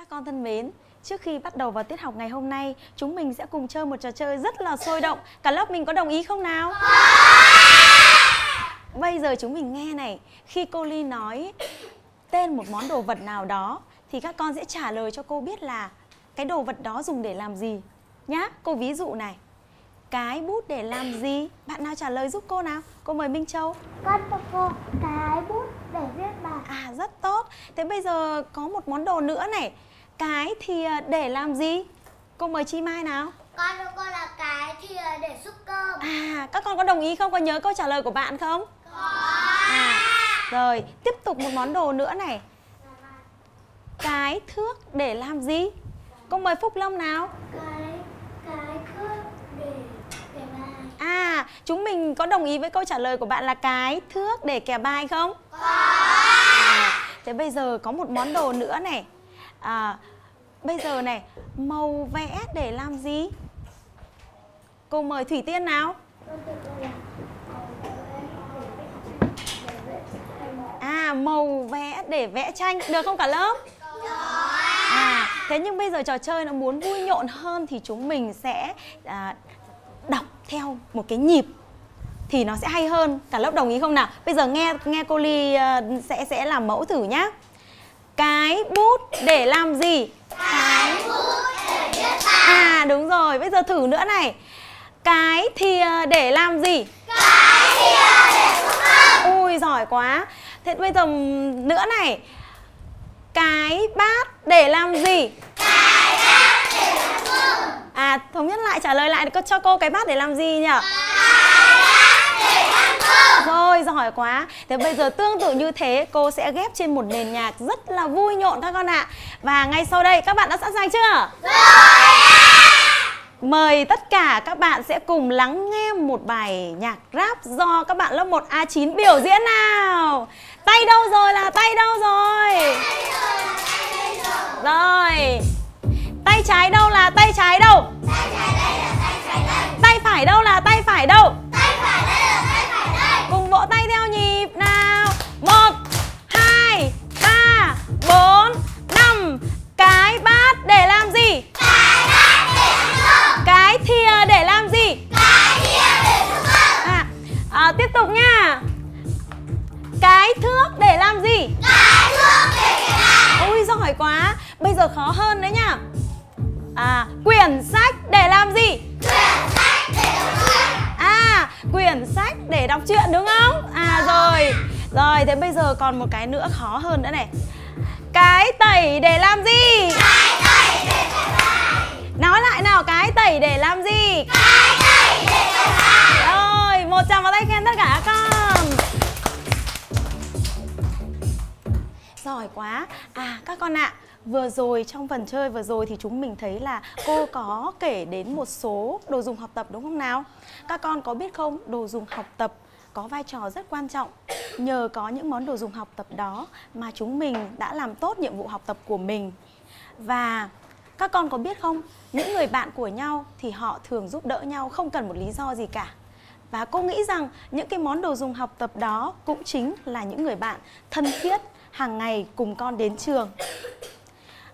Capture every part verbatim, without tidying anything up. Các con thân mến, trước khi bắt đầu vào tiết học ngày hôm nay, chúng mình sẽ cùng chơi một trò chơi rất là sôi động. Cả lớp mình có đồng ý không nào? Bây giờ chúng mình nghe này, khi cô Ly nói tên một món đồ vật nào đó thì các con sẽ trả lời cho cô biết là cái đồ vật đó dùng để làm gì nhá. Cô ví dụ này, cái bút để làm gì? Bạn nào trả lời giúp cô nào? Cô mời Minh Châu. Con cho cô cái bút để viết bài. À, rất tốt. Thế bây giờ có một món đồ nữa này, cái thìa để làm gì? Cô mời Chi Mai nào. Con cho cô là cái thìa để xúc cơm. À, các con có đồng ý không? Có nhớ câu trả lời của bạn không? Có. À, rồi, tiếp tục một món đồ nữa này, cái thước để làm gì? Cô mời Phúc Long nào. Cái, cái thước để, để bài. À, chúng mình có đồng ý với câu trả lời của bạn là cái thước để kẻ bài không? Có. À, thế bây giờ có một món đồ nữa này, à, bây giờ này, màu vẽ để làm gì? Cô mời Thủy Tiên nào. À, màu vẽ để vẽ tranh. Được không cả lớp? À, thế nhưng bây giờ trò chơi nó muốn vui nhộn hơn thì chúng mình sẽ à, đọc theo một cái nhịp thì nó sẽ hay hơn. Cả lớp đồng ý không nào? Bây giờ nghe nghe cô Ly à, sẽ sẽ làm mẫu thử nhá. Cái bút để làm gì? Cái bút để viết bài. À, đúng rồi. Bây giờ thử nữa này. Cái thìa để làm gì? Cái thìa để xúc cơm. Ui, giỏi quá. Thế bây giờ nữa này, cái bát để làm gì? Cái bát để làm cơm. À, thống nhất lại, trả lời lại cho cô cái bát để làm gì nhỉ? Cái bát để làm cơm. Rồi, giỏi quá. Thế bây giờ tương tự như thế, cô sẽ ghép trên một nền nhạc rất là vui nhộn các con ạ. Và ngay sau đây, các bạn đã sẵn sàng chưa? Rồi ạ. Mời tất cả các bạn sẽ cùng lắng nghe một bài nhạc rap do các bạn lớp một A chín biểu diễn nào. Tay đâu rồi là tay đâu rồi? Tay rồi, tay rồi. Rồi. Tay trái đâu là tay trái đâu? Tay trái đây là tay trái đây. Tay phải đâu là tay phải đâu? Tay phải đây là tay phải đây. Cùng vỗ tay theo nhịp nào. một, hai, ba, bốn, năm. Cái bát để làm gì? Cái bát để ăn cơm. Cái thìa để làm gì? Cái thìa để xúc cơm. À, à, tiếp tục nha. Cái thước để làm gì? Cái thước để kẻ bài. Ôi, giỏi quá. Bây giờ khó hơn đấy nha. À, quyển sách để làm gì? Quyển sách để đọc truyện. À, quyển sách để đọc truyện đúng không? À, rồi. Rồi, thế bây giờ còn một cái nữa khó hơn nữa này. Cái tẩy để làm gì? Cái tẩy để kẻ bài. Nói lại nào, cái tẩy để làm gì? Cái tẩy để kẻ bài. Rồi, một tràng vào tay khen tất cả các con. Giỏi quá. À, các con ạ, à, vừa rồi trong phần chơi vừa rồi thì chúng mình thấy là cô có kể đến một số đồ dùng học tập đúng không nào? Các con có biết không, đồ dùng học tập có vai trò rất quan trọng. Nhờ có những món đồ dùng học tập đó mà chúng mình đã làm tốt nhiệm vụ học tập của mình. Và các con có biết không, những người bạn của nhau thì họ thường giúp đỡ nhau không cần một lý do gì cả. Và cô nghĩ rằng những cái món đồ dùng học tập đó cũng chính là những người bạn thân thiết hàng ngày cùng con đến trường.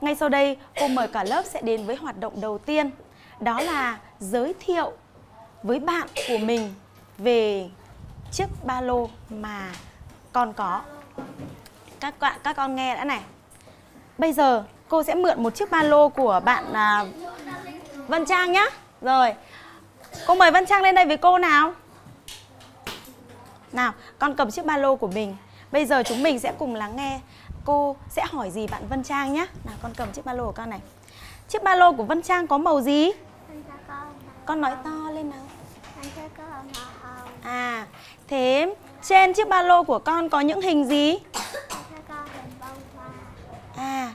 Ngay sau đây, cô mời cả lớp sẽ đến với hoạt động đầu tiên. Đó là giới thiệu với bạn của mình về chiếc ba lô mà con có. Các bạn, các con nghe đã này. Bây giờ cô sẽ mượn một chiếc ba lô của bạn uh, Vân Trang nhá. Rồi, cô mời Vân Trang lên đây với cô nào. Nào, con cầm chiếc ba lô của mình. Bây giờ chúng mình sẽ cùng lắng nghe cô sẽ hỏi gì bạn Vân Trang nhé. Nào, con cầm chiếc ba lô của con này. Chiếc ba lô của Vân Trang có màu gì? Con nói to lên nào. À, thế trên chiếc ba lô của con có những hình gì? À,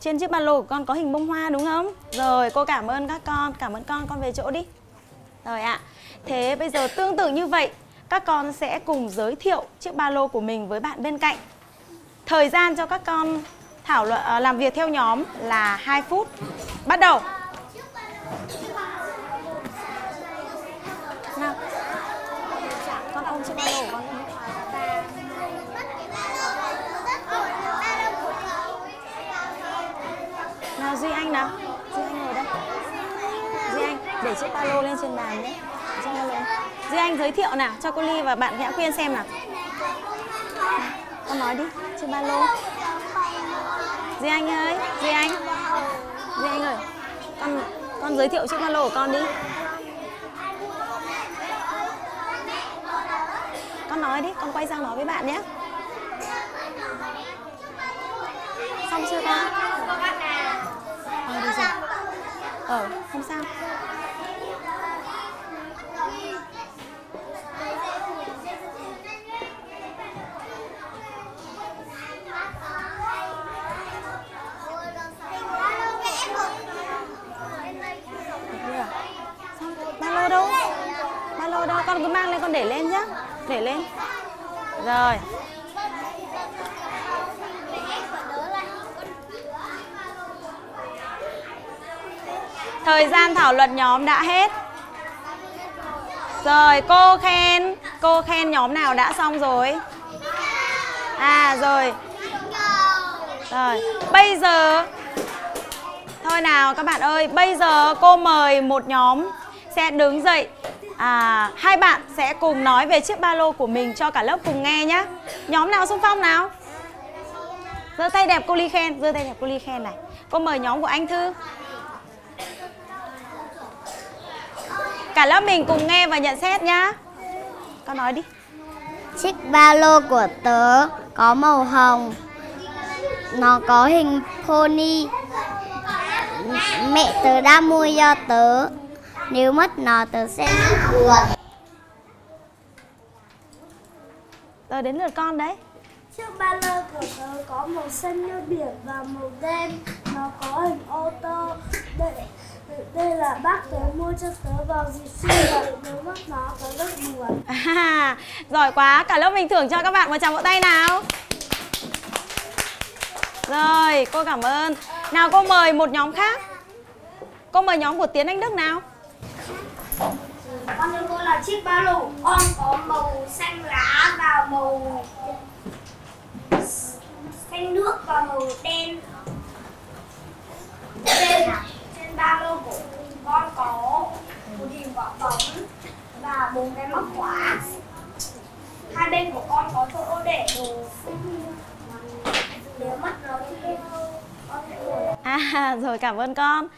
trên chiếc ba lô của con có hình bông hoa đúng không? Rồi, cô cảm ơn các con. Cảm ơn con, con về chỗ đi. Rồi ạ, à, thế bây giờ tương tự như vậy, các con sẽ cùng giới thiệu chiếc ba lô của mình với bạn bên cạnh. Thời gian cho các con thảo luận làm việc theo nhóm là hai phút. Bắt đầu. Nào. Con ôm chiếc ba lô của con. nào Duy Anh nào. Duy Anh ngồi đây. Duy Anh để chiếc palo lên trên bàn nhé. Duy Anh giới thiệu nào cho cô Ly và bạn Nhã Quyên xem nào. Con nói đi, trên ba lô. Duy Anh ơi, Duy Anh. Duy Anh ơi, con con giới thiệu chiếc ba lô của con đi. Con nói đi, con quay sang nói với bạn nhé. Xong chưa con? Ờ, được rồi. Ờ, không sao. Con cứ mang lên, con để lên nhá, để lên. Rồi. Thời gian thảo luận nhóm đã hết. Rồi cô khen, cô khen nhóm nào đã xong rồi? À rồi. Rồi bây giờ, thôi nào các bạn ơi, bây giờ cô mời một nhóm sẽ đứng dậy. À, hai bạn sẽ cùng nói về chiếc ba lô của mình cho cả lớp cùng nghe nhá. Nhóm nào xung phong nào? Giơ tay đẹp cô Ly khen, giơ tay đẹp cô Ly khen này. Cô mời nhóm của Anh Thư. Cả lớp mình cùng nghe và nhận xét nhá. Con nói đi. Chiếc ba lô của tớ có màu hồng. Nó có hình pony. Mẹ tớ đã mua cho tớ. Nếu mất nó tớ sẽ buồn. Rồi đến lượt con đấy. Chiếc ba lô của tớ có màu xanh như biển và màu đen. Nó có hình ô tô. Đây, đây là bác tớ mua cho tớ vào dịp sinh nhật. Nếu mất nó tớ rất buồn. À, giỏi quá, cả lớp mình thưởng cho các bạn một tràng vỗ tay nào. Rồi, cô cảm ơn. Nào cô mời một nhóm khác. Cô mời nhóm của Tiến Anh Đức nào. Con thưa cô là chiếc ba lô của con có màu xanh lá và màu xanh nước và màu đen. Trên, trên ba lô của con có một hình quả bóng và bốn cái móc khóa. Hai bên của con có chỗ để đồ. Nếu mất nó thì con sẽ ngồi. À rồi, cảm ơn con.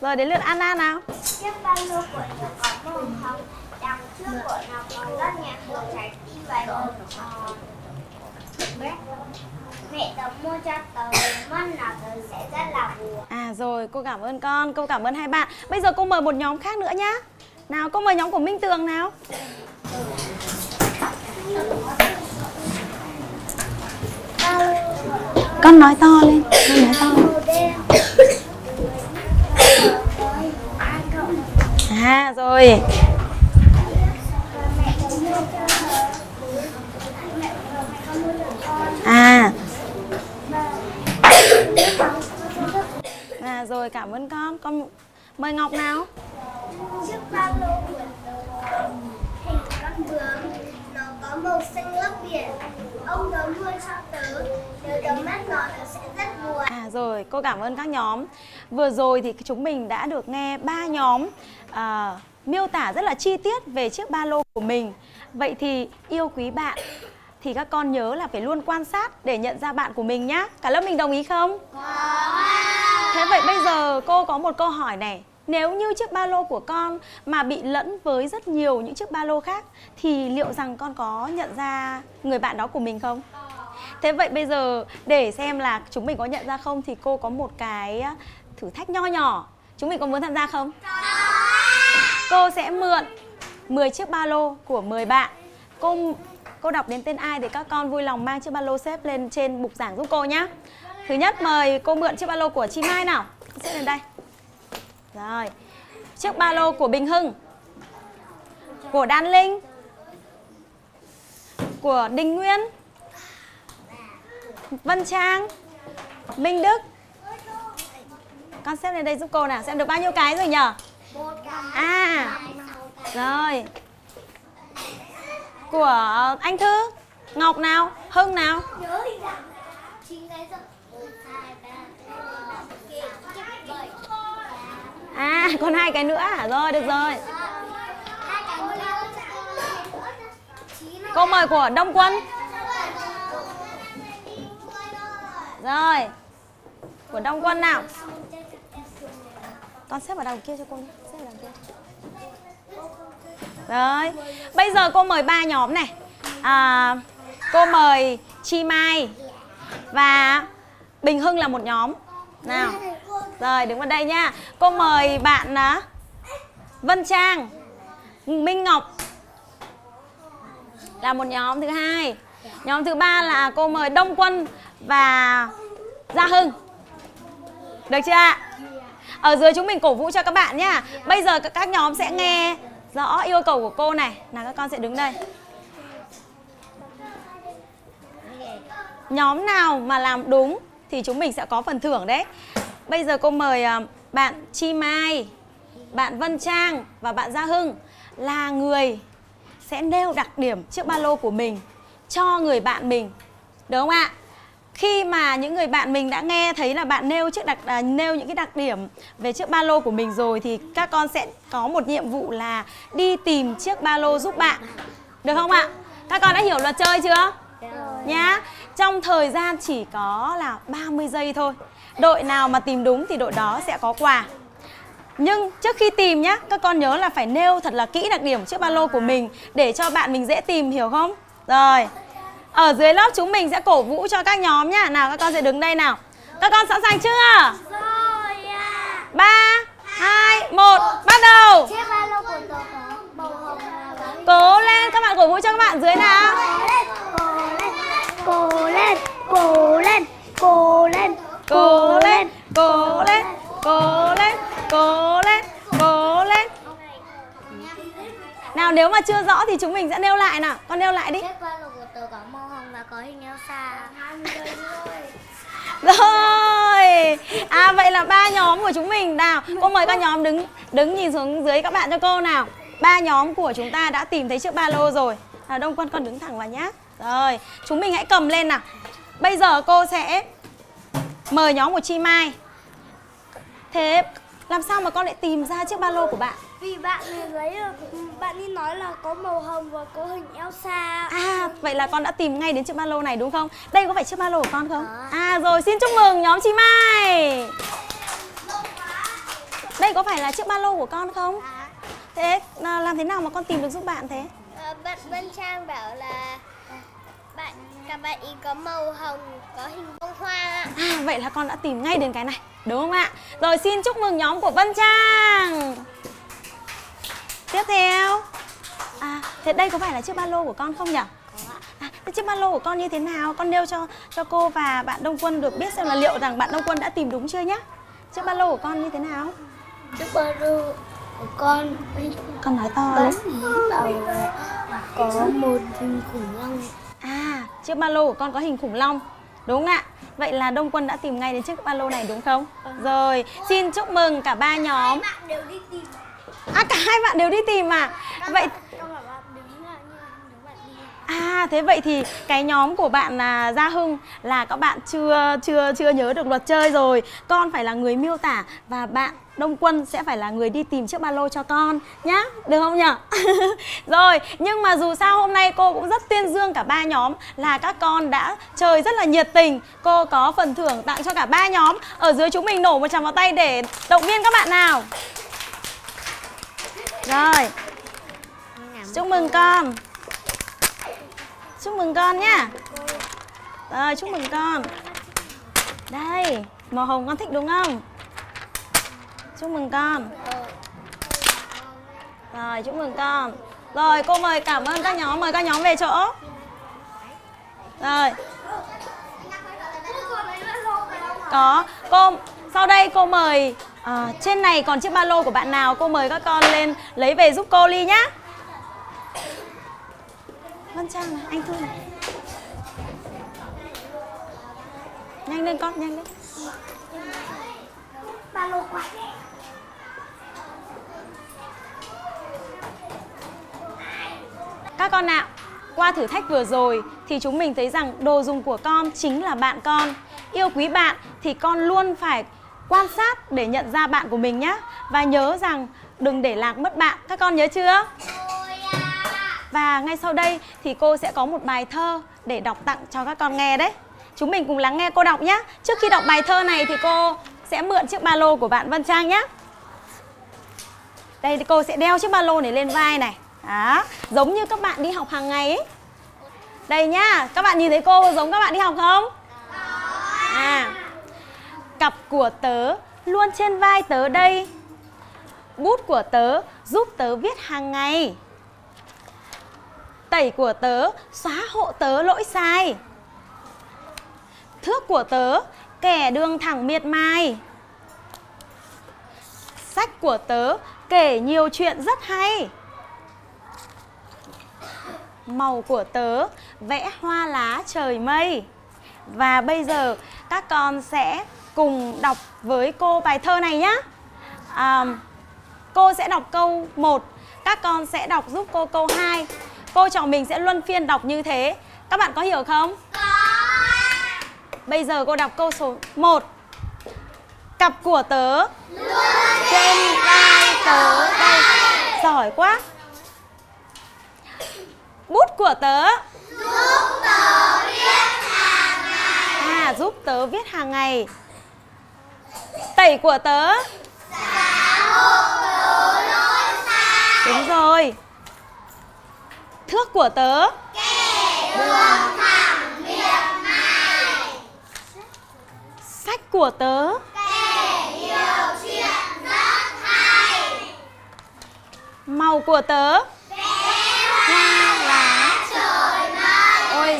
Rồi đến lượt Anna nào. Chiếc ba lô của Ngọc có màu hồng. Đằng trước của Ngọc có rất nhạt màu trái tim và màu hồng. Mẹ tớ mua cho tớ, mất nào tớ sẽ rất là buồn. À rồi, cô cảm ơn con, cô cảm ơn hai bạn. Bây giờ cô mời một nhóm khác nữa nhá. Nào, cô mời nhóm của Minh Tường nào. Con nói to lên, con nói to lên. À rồi. À. À rồi, cảm ơn con. Con mời Ngọc nào. Chiếc ba lô của tớ hình con bướm. Nó có màu xanh lớp biển. Ông tớ mua cho tớ. Nếu tớ mất nó tớ sẽ rất buồn. À rồi, cô cảm ơn các nhóm. Vừa rồi thì chúng mình đã được nghe ba nhóm à, miêu tả rất là chi tiết về chiếc ba lô của mình. Vậy thì yêu quý bạn, thì các con nhớ là phải luôn quan sát để nhận ra bạn của mình nhá. Cả lớp mình đồng ý không? Có. Thế vậy bây giờ cô có một câu hỏi này. Nếu như chiếc ba lô của con mà bị lẫn với rất nhiều những chiếc ba lô khác thì liệu rằng con có nhận ra người bạn đó của mình không? Thế vậy bây giờ để xem là chúng mình có nhận ra không thì cô có một cái thử thách nho nhỏ. Chúng mình có muốn tham gia không? Cô sẽ mượn mười chiếc ba lô của mười bạn. Cô, cô đọc đến tên ai để các con vui lòng mang chiếc ba lô xếp lên trên bục giảng giúp cô nhé. Thứ nhất mời cô mượn chiếc ba lô của Chi Mai nào. Xếp lên đây. Rồi. Chiếc ba lô của Bình Hưng, của Đan Linh, của Đình Nguyên, Vân Trang, Minh Đức. Con xếp lên đây giúp cô nào. Xem được bao nhiêu cái rồi nhở? À rồi. Của Anh Thư, Ngọc nào, Hưng nào. À, còn hai cái nữa à? Rồi, được rồi. Câu mời của Đông Quân. Rồi, của Đông Quân nào. Con xếp vào đầu kia cho cô nhé. Xếp vào đầu kia. Rồi, bây giờ cô mời ba nhóm này. À, cô mời Chi Mai và Bình Hưng là một nhóm. Nào, rồi đứng vào đây nha. Cô mời bạn à, Vân Trang, Minh Ngọc là một nhóm thứ hai. Nhóm thứ ba là cô mời Đông Quân và Gia Hưng. Được chưa ạ? Ở dưới chúng mình cổ vũ cho các bạn nhá. Bây giờ các nhóm sẽ nghe rõ yêu cầu của cô này. Nào, các con sẽ đứng đây. Nhóm nào mà làm đúng thì chúng mình sẽ có phần thưởng đấy. Bây giờ cô mời bạn Chi Mai, bạn Vân Trang và bạn Gia Hưng là người sẽ nêu đặc điểm chiếc ba lô của mình cho người bạn mình, đúng không ạ? Khi mà những người bạn mình đã nghe thấy là bạn nêu chiếc đặc à, nêu những cái đặc điểm về chiếc ba lô của mình rồi thì các con sẽ có một nhiệm vụ là đi tìm chiếc ba lô giúp bạn, được không ạ? Các con đã hiểu luật chơi chưa? Nhá. Trong thời gian chỉ có là ba mươi giây thôi. Đội nào mà tìm đúng thì đội đó sẽ có quà. Nhưng trước khi tìm nhá, các con nhớ là phải nêu thật là kỹ đặc điểm chiếc ba lô của mình để cho bạn mình dễ tìm, hiểu không? Rồi. Ở dưới lớp chúng mình sẽ cổ vũ cho các nhóm nhá. Nào, các con sẽ đứng đây nào. Các con sẵn sàng chưa? Rồi ạ. ba, hai, một, bắt đầu. Chiếc ba lô của tôi có màu hồng và bóng. Cố lên, các bạn cổ vũ cho các bạn dưới nào. Cố lên, cố lên, cố lên, cố lên, cố lên, cố lên, cố lên, cố lên. Nào, nếu mà chưa rõ thì chúng mình sẽ nêu lại nào. Con nêu lại đi. Chiếc ba lô của tớ có màu hồng và có hình eo xa. Rồi. À, vậy là ba nhóm của chúng mình nào. Cô mời các nhóm đứng đứng nhìn xuống dưới các bạn cho cô nào. Ba nhóm của chúng ta đã tìm thấy chiếc ba lô rồi. Nào, Đông Quân con đứng thẳng vào nhá. Rồi, chúng mình hãy cầm lên nào. Bây giờ cô sẽ mời nhóm của Chi Mai. Thế làm sao mà con lại tìm ra chiếc ba lô của bạn? Vì bạn ấy, bạn ấy nói là có màu hồng và có hình Elsa. À, vậy là con đã tìm ngay đến chiếc ba lô này đúng không? Đây có phải chiếc ba lô của con không? À rồi, xin chúc mừng nhóm Chi Mai. Đây có phải là chiếc ba lô của con không? Thế làm thế nào mà con tìm được giúp bạn thế? Bạn Vân Trang bảo là bạn các bạn ý có màu hồng, có hình bông hoa ạ. À, vậy là con đã tìm ngay đến cái này, đúng không ạ? Rồi, xin chúc mừng nhóm của Vân Trang. Tiếp theo. À, thế đây có phải là chiếc ba lô của con không nhỉ? Có ạ. À, thế chiếc ba lô của con như thế nào? Con nêu cho cho cô và bạn Đông Quân được biết xem là liệu rằng bạn Đông Quân đã tìm đúng chưa nhá. Chiếc ba lô của con như thế nào? Chiếc ba lô của con con nói to lắm. Có một hình khủng long. À, chiếc ba lô của con có hình khủng long, đúng ạ. Vậy là Đông Quân đã tìm ngay đến chiếc ba lô này đúng không? Rồi, xin chúc mừng cả ba nhóm. Hai bạn đều đi tìm. À, cả hai bạn đều đi tìm à? Vậy à, thế vậy thì cái nhóm của bạn là Gia Hưng là các bạn chưa chưa chưa nhớ được luật chơi rồi. Con phải là người miêu tả và bạn Đông Quân sẽ phải là người đi tìm chiếc ba lô cho con nhá, được không nhở? Rồi, nhưng mà dù sao hôm nay cô cũng rất tuyên dương cả ba nhóm là các con đã chơi rất là nhiệt tình. Cô có phần thưởng tặng cho cả ba nhóm. Ở dưới chúng mình nổ một tràng vào tay để động viên các bạn nào. Rồi, chúc mừng con. Chúc mừng con nhá. Rồi, chúc mừng con. Đây, màu hồng con thích đúng không? Chúc mừng con. Rồi, chúc mừng con. Rồi, cô mời cảm ơn các nhóm, mời các nhóm về chỗ. Rồi. Có, cô sau đây cô mời à, trên này còn chiếc ba lô của bạn nào, cô mời các con lên lấy về giúp cô Ly nhá. Vân Trang này, Anh Thư này. Nhanh lên con, nhanh lên. Ba lô quá. Các con nào, Qua thử thách vừa rồi thì chúng mình thấy rằng đồ dùng của con chính là bạn con. Yêu quý bạn thì con luôn phải quan sát để nhận ra bạn của mình nhé. Và nhớ rằng đừng để lạc mất bạn. Các con nhớ chưa? Và ngay sau đây thì cô sẽ có một bài thơ để đọc tặng cho các con nghe đấy. Chúng mình cùng lắng nghe cô đọc nhé. Trước khi đọc bài thơ này thì cô sẽ mượn chiếc ba lô của bạn Vân Trang nhé. Đây thì cô sẽ đeo chiếc ba lô này lên vai này. Đó, giống như các bạn đi học hàng ngày ấy. Đây nhá, các bạn nhìn thấy cô giống các bạn đi học không? À, cặp của tớ luôn trên vai tớ đây. Bút của tớ giúp tớ viết hàng ngày. Tẩy của tớ xóa hộ tớ lỗi sai. Thước của tớ kẻ đường thẳng miệt mài. Sách của tớ kể nhiều chuyện rất hay. Màu của tớ vẽ hoa lá trời mây. Và bây giờ các con sẽ cùng đọc với cô bài thơ này nhé. à, Cô sẽ đọc câu một. Các con sẽ đọc giúp cô câu hai. Cô trò mình sẽ luân phiên đọc như thế. Các bạn có hiểu không? Có. Bây giờ cô đọc câu số một. Cặp của tớ luôn trên vai tớ đây. Giỏi quá. Bút của tớ giúp tớ viết hàng ngày. À, giúp tớ viết hàng ngày. Tẩy của tớ xóa hộ tớ lỗi sai. Đúng rồi. Thước của tớ kẻ đường thẳng miệt mài. Sách của tớ kể nhiều chuyện rất hay. Màu của tớ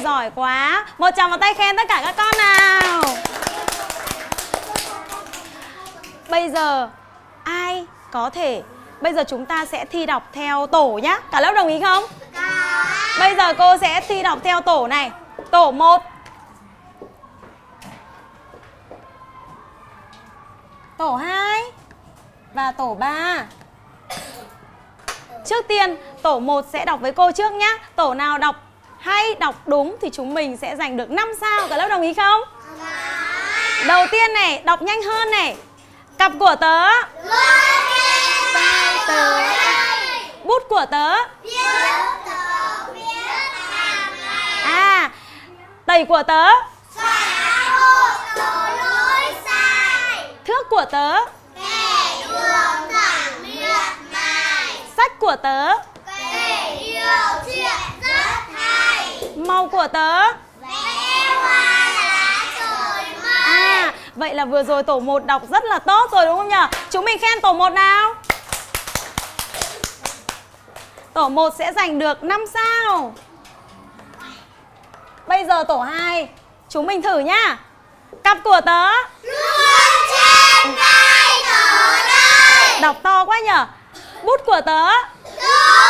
giỏi quá. Một tràng vào tay khen tất cả các con nào. Bây giờ ai có thể Bây giờ chúng ta sẽ thi đọc theo tổ nhá. Cả lớp đồng ý không? Bây giờ cô sẽ thi đọc theo tổ này. Tổ một. Tổ hai. Và tổ ba. Trước tiên tổ một sẽ đọc với cô trước nhá. Tổ nào đọc hay, đọc đúng thì chúng mình sẽ giành được năm sao. Cả lớp đồng ý không? Đầu tiên này, đọc nhanh hơn này. Cặp của tớ vai tớ. Bút của tớ à. Tẩy của tớ sai. Thước của tớ sách của tớ. Màu của tớ vẽ hoa lá trời mây. À, vậy là vừa rồi tổ một đọc rất là tốt rồi đúng không nhỉ? Chúng mình khen tổ một nào. Tổ một sẽ giành được năm sao. Bây giờ tổ hai, chúng mình thử nhá. Cặp của tớ luôn trên vai tớ đây. Đọc to quá nhỉ. Bút của tớ đúng.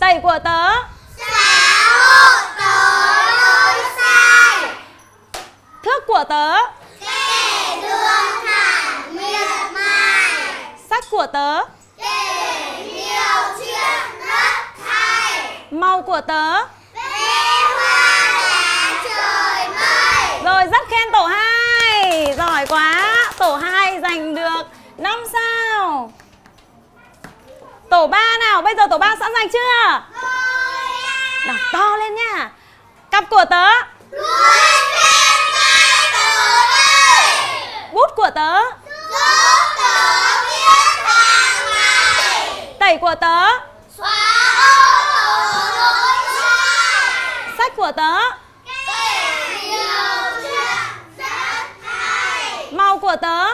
Tẩy của tớ xóa hộ tớ lỗi sai. Thước của tớ kẻ đường thẳng miệt mài. Sách của tớ kể nhiều chuyện rất hay. Màu của tớ vẽ hoa lá trời mây. Rồi, rất khen tổ hai. Giỏi quá. Tổ hai giành được năm sao. Tổ ba nào, bây giờ tổ ba sẵn sàng chưa? Rồi. Đọc to lên nha. Cặp của tớ luôn trên vai tớ đây. Bút của tớ giúp tớ viết hàng ngày. Tẩy của tớ xóa hộ tớ lỗi sai. Sách của tớ kể nhiều chuyện rất hay. Màu của tớ.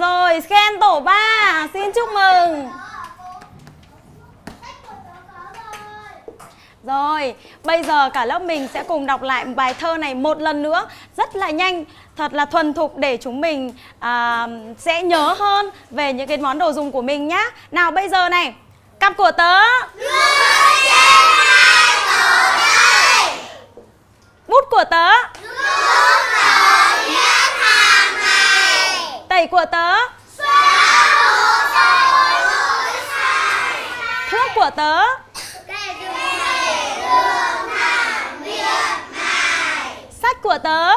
Rồi, khen tổ ba, xin chúc mừng. Rồi, bây giờ cả lớp mình sẽ cùng đọc lại bài thơ này một lần nữa. Rất là nhanh, thật là thuần thục để chúng mình à, sẽ nhớ hơn về những cái món đồ dùng của mình nhá. Nào bây giờ này, cặp của tớ luôn trên vai tớ đây. Bút của tớ giúp tớ viết hàng ngày. Tẩy của tớ xóa của tớ. Sách của tớ.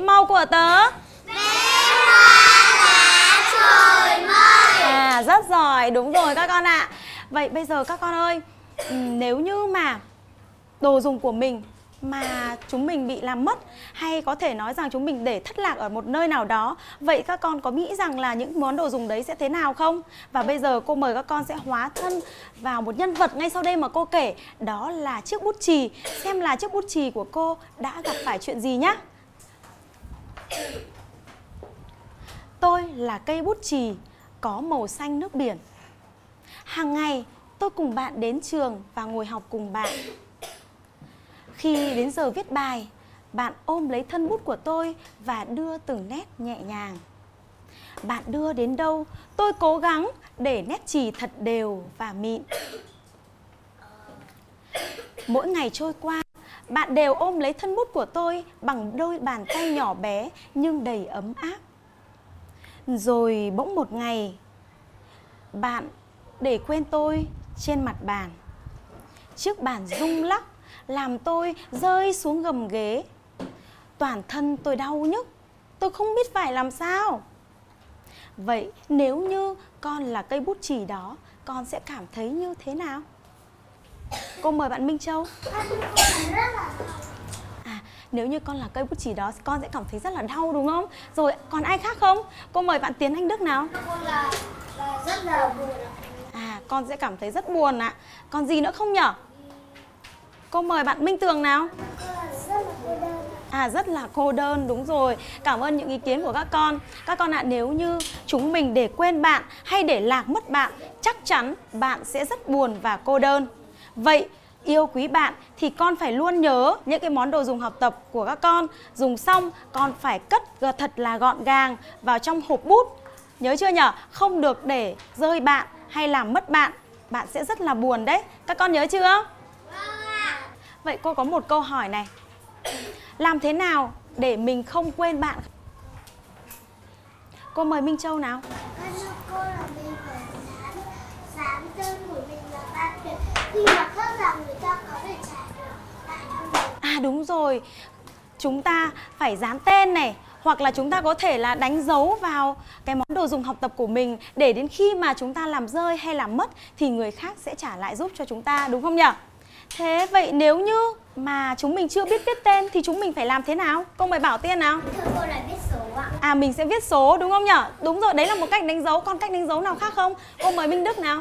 Màu của tớ. À, rất giỏi, đúng rồi các con ạ. À. Vậy bây giờ các con ơi, nếu như mà đồ dùng của mình mà chúng mình bị làm mất, hay có thể nói rằng chúng mình để thất lạc ở một nơi nào đó, vậy các con có nghĩ rằng là những món đồ dùng đấy sẽ thế nào không? Và bây giờ cô mời các con sẽ hóa thân vào một nhân vật ngay sau đây mà cô kể. Đó là chiếc bút chì. Xem là chiếc bút chì của cô đã gặp phải chuyện gì nhá. Tôi là cây bút chì có màu xanh nước biển. Hàng ngày tôi cùng bạn đến trường và ngồi học cùng bạn. Khi đến giờ viết bài, bạn ôm lấy thân bút của tôi và đưa từng nét nhẹ nhàng. Bạn đưa đến đâu, tôi cố gắng để nét chì thật đều và mịn. Mỗi ngày trôi qua, bạn đều ôm lấy thân bút của tôi bằng đôi bàn tay nhỏ bé nhưng đầy ấm áp. Rồi bỗng một ngày, bạn để quên tôi trên mặt bàn. Chiếc bàn rung lắc làm tôi rơi xuống gầm ghế. Toàn thân tôi đau nhức. Tôi không biết phải làm sao. Vậy nếu như con là cây bút chì đó, con sẽ cảm thấy như thế nào? Cô mời bạn Minh Châu. À, nếu như con là cây bút chì đó, con sẽ cảm thấy rất là đau đúng không? Rồi còn ai khác không? Cô mời bạn Tiến Anh Đức nào. Con là, là rất là buồn. À, con sẽ cảm thấy rất buồn ạ. À. Còn gì nữa không nhở? Cô mời bạn Minh Tường nào. À, rất là cô đơn, đúng rồi. Cảm ơn những ý kiến của các con. Các con ạ, à, nếu như chúng mình để quên bạn hay để lạc mất bạn, chắc chắn bạn sẽ rất buồn và cô đơn. Vậy yêu quý bạn thì con phải luôn nhớ những cái món đồ dùng học tập của các con. Dùng xong con phải cất thật là gọn gàng vào trong hộp bút. Nhớ chưa nhở? Không được để rơi bạn hay làm mất bạn. Bạn sẽ rất là buồn đấy. Các con nhớ chưa? Vậy cô có một câu hỏi này. Làm thế nào để mình không quên bạn? Cô mời Minh Châu nào. Cô là mình phải dán, dán tên của mình vào ban tuyển. Khi mà các bạn người ta có thể trả được lại cho mình. À đúng rồi. Chúng ta phải dán tên này. Hoặc là chúng ta có thể là đánh dấu vào cái món đồ dùng học tập của mình. Để đến khi mà chúng ta làm rơi hay làm mất thì người khác sẽ trả lại giúp cho chúng ta. Đúng không nhỉ? Thế vậy nếu như mà chúng mình chưa biết viết tên thì chúng mình phải làm thế nào? Cô mời Bảo Tiên nào. Thưa cô là viết số ạ. À, mình sẽ viết số đúng không nhở? Đúng rồi, đấy là một cách đánh dấu. Còn cách đánh dấu nào khác không? Cô mời Minh Đức nào.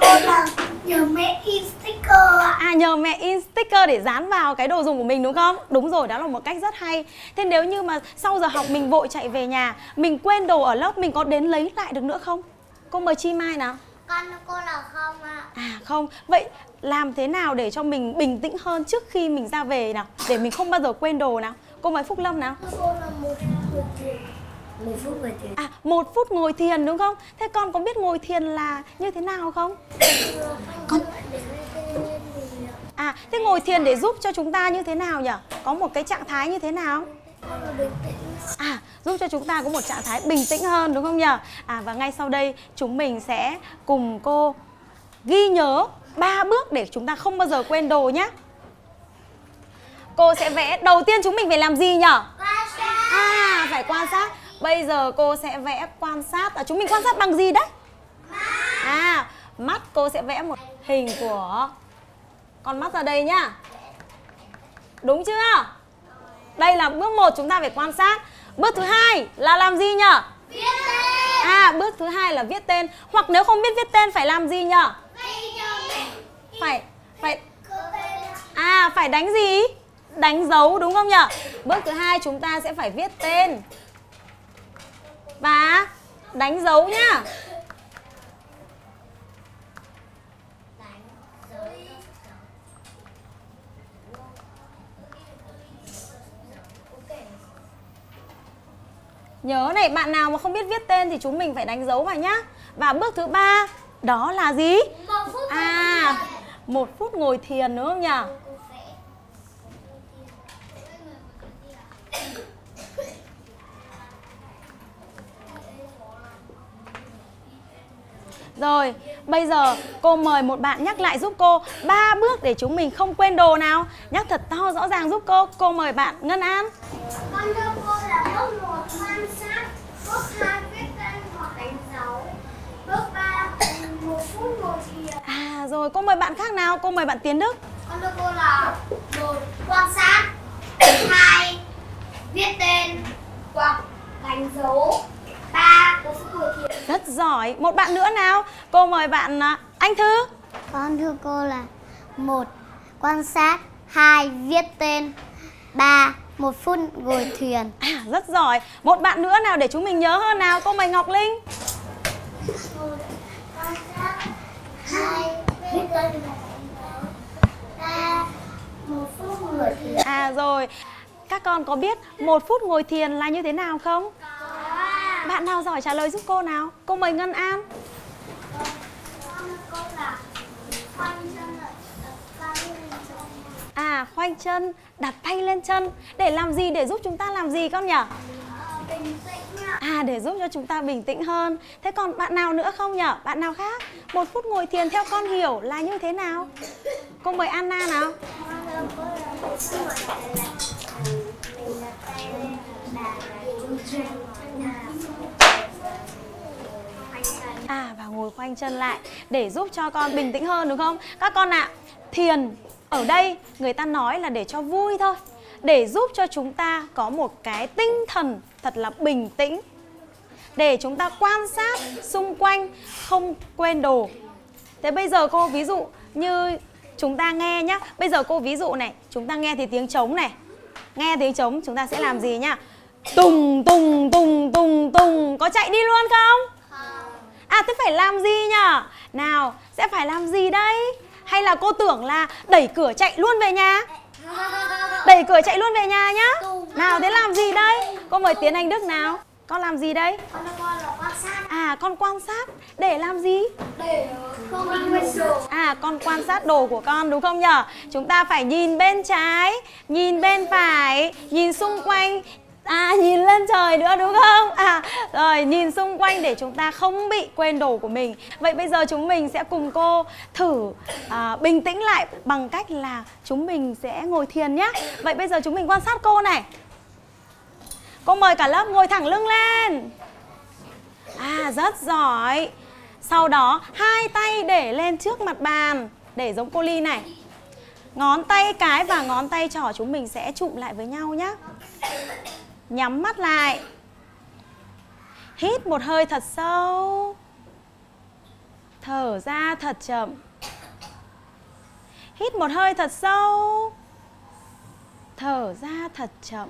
Cô là nhờ mẹ in sticker ạ. À, nhờ mẹ in sticker để dán vào cái đồ dùng của mình đúng không? Đúng rồi, đó là một cách rất hay. Thế nếu như mà sau giờ học mình vội chạy về nhà, mình quên đồ ở lớp, mình có đến lấy lại được nữa không? Cô mời Chi Mai nào. Con cô là không ạ. À không, vậy làm thế nào để cho mình bình tĩnh hơn trước khi mình ra về nào? Để mình không bao giờ quên đồ nào. Cô mời Phúc Lâm nào. Cô là một phút một phút ngồi thiền. À, một phút ngồi thiền đúng không? Thế con có biết ngồi thiền là như thế nào không? Con... À, thế ngồi thiền để giúp cho chúng ta như thế nào nhỉ? Có một cái trạng thái như thế nào? À, giúp cho chúng ta có một trạng thái bình tĩnh hơn đúng không nhỉ? À, và ngay sau đây chúng mình sẽ cùng cô ghi nhớ ba bước để chúng ta không bao giờ quên đồ nhé. Cô sẽ vẽ. Đầu tiên chúng mình phải làm gì nhỉ? Quan sát. À, phải quan sát. Bây giờ cô sẽ vẽ quan sát. À, chúng mình quan sát bằng gì đấy? À, mắt. Cô sẽ vẽ một hình của con mắt ra đây nhá. Đúng chưa? Đây là bước một, chúng ta phải quan sát. Bước thứ hai là làm gì nhở? Viết tên. À, bước thứ hai là viết tên. Hoặc nếu không biết viết tên phải làm gì nhở? Phải, phải. À, phải đánh gì? Đánh dấu đúng không nhở? Bước thứ hai chúng ta sẽ phải viết tên và đánh dấu nhá. Nhớ này, bạn nào mà không biết viết tên thì chúng mình phải đánh dấu vào nhá. Và bước thứ ba đó là gì? Một phút à, một phút ngồi thiền đúng không nhỉ? Rồi, bây giờ cô mời một bạn nhắc lại giúp cô ba bước để chúng mình không quên đồ nào. Nhắc thật to rõ ràng giúp cô. Cô mời bạn Ngân An. Con thưa cô là bước một quan sát, bước hai viết tên hoặc đánh dấu, bước ba một phút một thì... À rồi, cô mời bạn khác nào. Cô mời bạn Tiến Đức. Con thưa cô là một quan sát, hai viết tên hoặc đánh dấu, ba một phút một thì... Rất giỏi. Một bạn nữa nào. Cô mời bạn Anh Thư. Con thưa cô là một quan sát, hai viết tên, ba một phút ngồi thuyền. À, rất giỏi. Một bạn nữa nào để chúng mình nhớ hơn nào. Cô mời Ngọc Linh. Một quan sát, hai viết tên, ba một phút ngồi thuyền. À rồi. Các con có biết một phút ngồi thiền là như thế nào không? Bạn nào giỏi trả lời giúp cô nào. Cô mời Ngân An. À, khoanh chân, đặt tay lên chân. Để làm gì, để giúp chúng ta làm gì con nhỉ? À, để giúp cho chúng ta bình tĩnh hơn. Thế còn bạn nào nữa không nhỉ? Bạn nào khác? Một phút ngồi thiền theo con hiểu là như thế nào? Cô mời Anna nào. À, và ngồi khoanh chân lại để giúp cho con bình tĩnh hơn đúng không? Các con ạ, à, thiền ở đây người ta nói là để cho vui thôi, để giúp cho chúng ta có một cái tinh thần thật là bình tĩnh, để chúng ta quan sát xung quanh, không quên đồ. Thế bây giờ cô ví dụ như chúng ta nghe nhá. Bây giờ cô ví dụ này, chúng ta nghe thì tiếng trống này. Nghe tiếng trống chúng ta sẽ làm gì nhá? Tùng tùng tùng tùng tùng. Có chạy đi luôn không? À, thế phải làm gì nhở? Nào, sẽ phải làm gì đây? Hay là cô tưởng là đẩy cửa chạy luôn về nhà? Đẩy cửa chạy luôn về nhà nhá. Nào, thế làm gì đây? Cô mời Tiến Anh Đức nào. Con làm gì đây? Con là quan sát. À, con quan sát để làm gì? Để không ăn quên đồ. À, con quan sát đồ của con đúng không nhở? Chúng ta phải nhìn bên trái, nhìn bên phải, nhìn xung quanh. À, nhìn lên trời nữa đúng không? À, rồi nhìn xung quanh để chúng ta không bị quên đồ của mình. Vậy bây giờ chúng mình sẽ cùng cô thử à, bình tĩnh lại bằng cách là chúng mình sẽ ngồi thiền nhé. Vậy bây giờ chúng mình quan sát cô này. Cô mời cả lớp ngồi thẳng lưng lên. À, rất giỏi. Sau đó hai tay để lên trước mặt bàn, để giống cô Ly này. Ngón tay cái và ngón tay trỏ chúng mình sẽ chụm lại với nhau nhé. Nhắm mắt lại. Hít một hơi thật sâu. Thở ra thật chậm. Hít một hơi thật sâu. Thở ra thật chậm.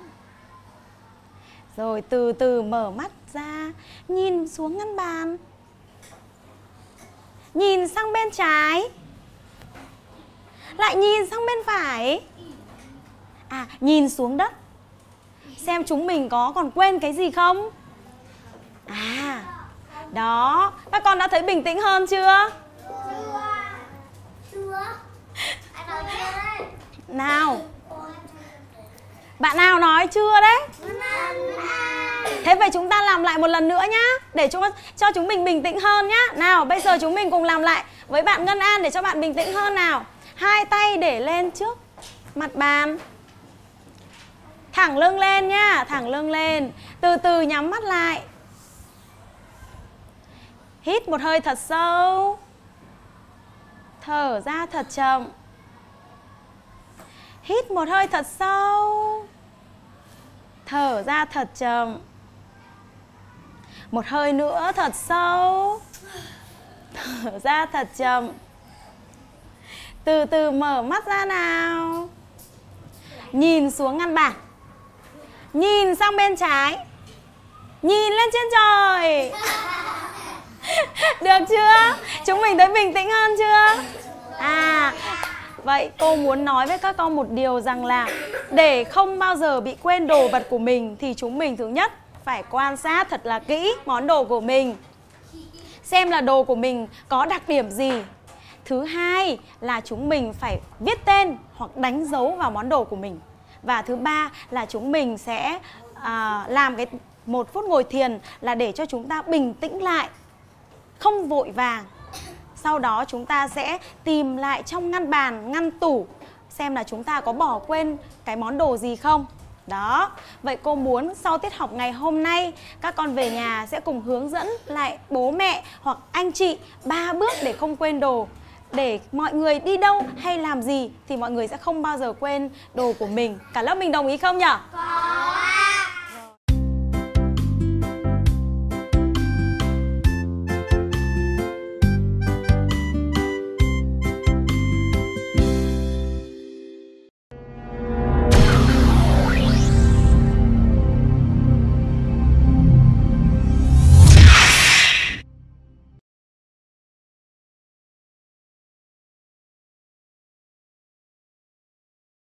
Rồi từ từ mở mắt ra. Nhìn xuống ngăn bàn. Nhìn sang bên trái. Lại nhìn sang bên phải. À, nhìn xuống đất. Xem chúng mình có còn quên cái gì không? À, đó. Các con đã thấy bình tĩnh hơn chưa? Chưa. Chưa. Nào. Bạn nào nói chưa đấy? Thế vậy chúng ta làm lại một lần nữa nhá. Để chúng, cho chúng mình bình tĩnh hơn nhá. Nào, bây giờ chúng mình cùng làm lại với bạn Ngân An để cho bạn bình tĩnh hơn nào. Hai tay để lên trước mặt bàn. Thẳng lưng lên nhá, thẳng lưng lên. Từ từ nhắm mắt lại. Hít một hơi thật sâu. Thở ra thật chậm. Hít một hơi thật sâu. Thở ra thật chậm. Một hơi nữa thật sâu. Thở ra thật chậm. Từ từ mở mắt ra nào. Nhìn xuống ngăn bàn. Nhìn sang bên trái. Nhìn lên trên trời. Được chưa? Chúng mình thấy bình tĩnh hơn chưa? À, vậy cô muốn nói với các con một điều rằng là để không bao giờ bị quên đồ vật của mình thì chúng mình thứ nhất phải quan sát thật là kỹ món đồ của mình. Xem là đồ của mình có đặc điểm gì. Thứ hai là chúng mình phải viết tên hoặc đánh dấu vào món đồ của mình. Và thứ ba là chúng mình sẽ à, làm cái một phút ngồi thiền là để cho chúng ta bình tĩnh lại, không vội vàng Sau đó chúng ta sẽ tìm lại trong ngăn bàn, ngăn tủ xem là chúng ta có bỏ quên cái món đồ gì không. Đó, vậy cô muốn sau tiết học ngày hôm nay các con về nhà sẽ cùng hướng dẫn lại bố mẹ hoặc anh chị ba bước để không quên đồ. Để mọi người đi đâu hay làm gì thì mọi người sẽ không bao giờ quên đồ của mình. Cả lớp mình đồng ý không nhỉ? Có.